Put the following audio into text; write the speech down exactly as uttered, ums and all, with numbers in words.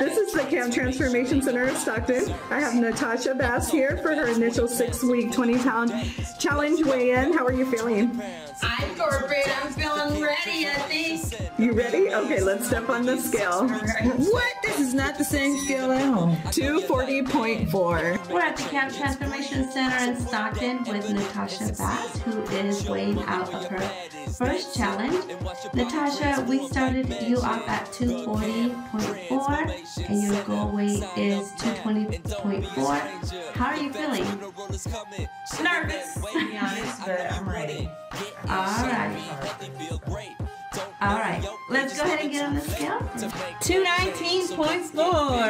This is the Camp Transformation Center of Stockton. I have Natasha Bass here for her initial six-week, twenty-pound challenge weigh-in. How are you feeling? I'm corporate. I'm feeling ready, I think. You ready? Okay, let's step on the scale. What? This is not the same scale at home. two forty point four. We're at the Camp Transformation Center in Stockton with Natasha Bass, who is weighing out of her first challenge. Natasha, we started you off at two forty point four and your goal weight is two twenty point four. How are you feeling? Nervous, to be honest, but I'm ready. Alright. Alright, let's go ahead and get on the scale. two nineteen point four.